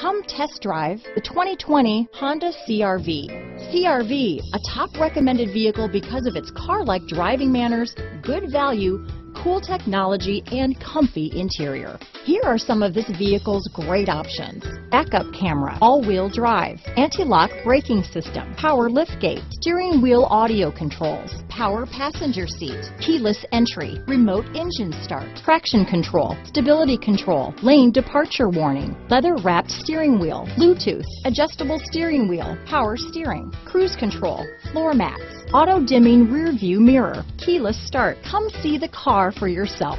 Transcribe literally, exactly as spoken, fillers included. Come test drive the twenty twenty Honda C R V. C R V, a top recommended vehicle because of its car-like driving manners, good value, cool technology, and comfy interior. Here are some of this vehicle's great options: backup camera, all-wheel drive, anti-lock braking system, power liftgate, steering wheel audio controls, power passenger seat, keyless entry, remote engine start, traction control, stability control, lane departure warning, leather-wrapped steering wheel, Bluetooth, adjustable steering wheel, power steering, cruise control, floor mats, auto-dimming rear view mirror, keyless start. Come see the car for yourself.